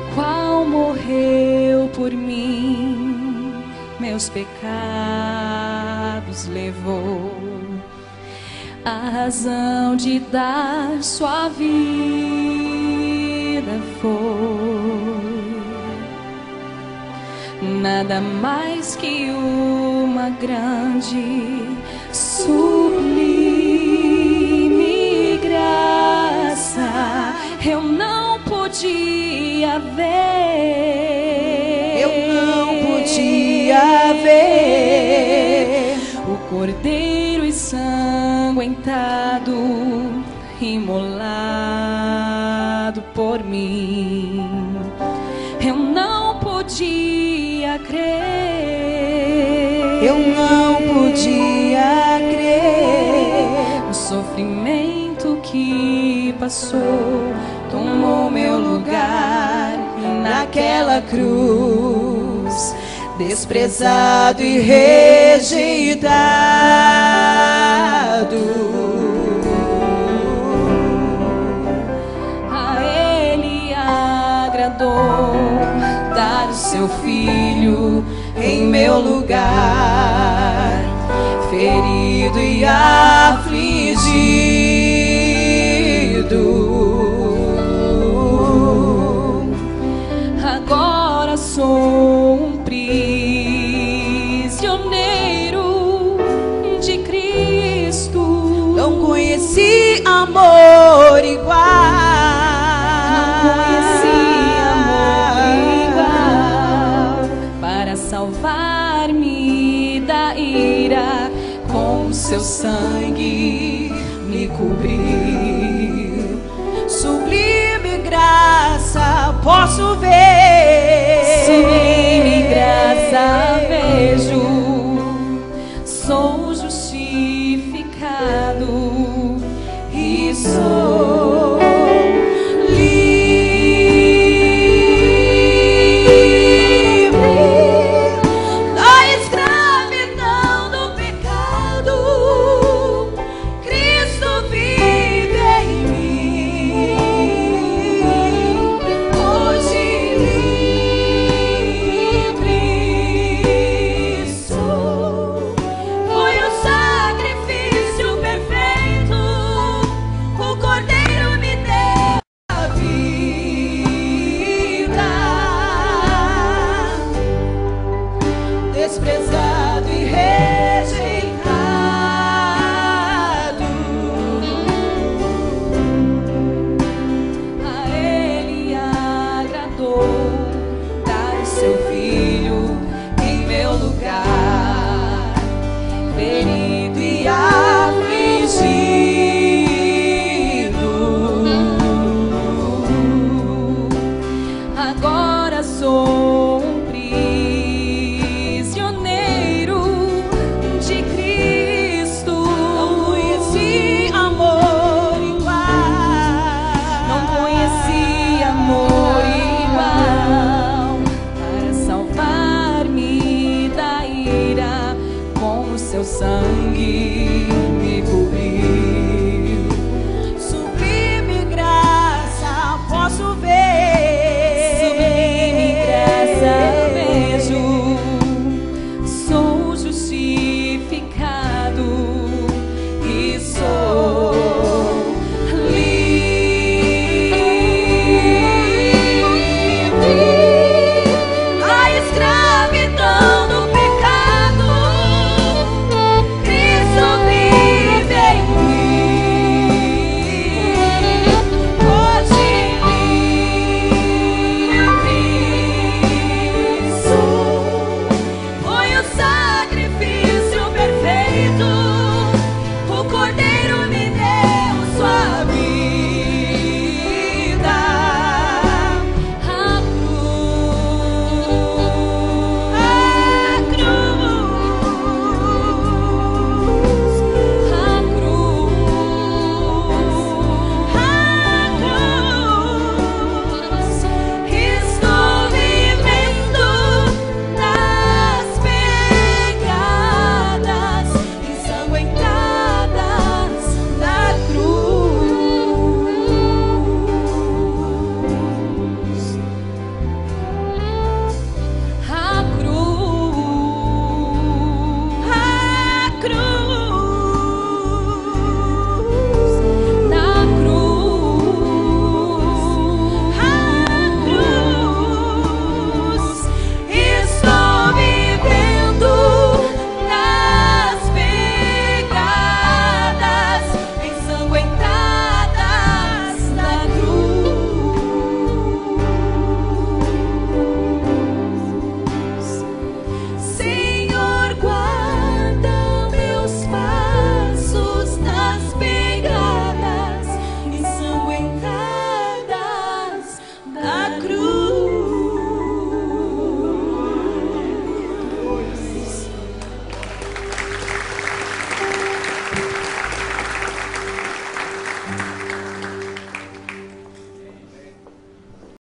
o qual morreu por mim, meus pecados levou, a razão de dar sua vida foi nada mais que uma grande sublime graça. Eu não podia ver, o Cordeiro ensanguentado, imolado por mim. Eu não podia crer, o sofrimento que passou tomou meu lugar e naquela cruz, desprezado e rejeitado, a Ele agradou dar o seu Filho em meu lugar, ferido e afligido. Agora sou um prisioneiro de Cristo. Não conheci amor igual. Seu sangue me cobriu, sublime graça posso ver.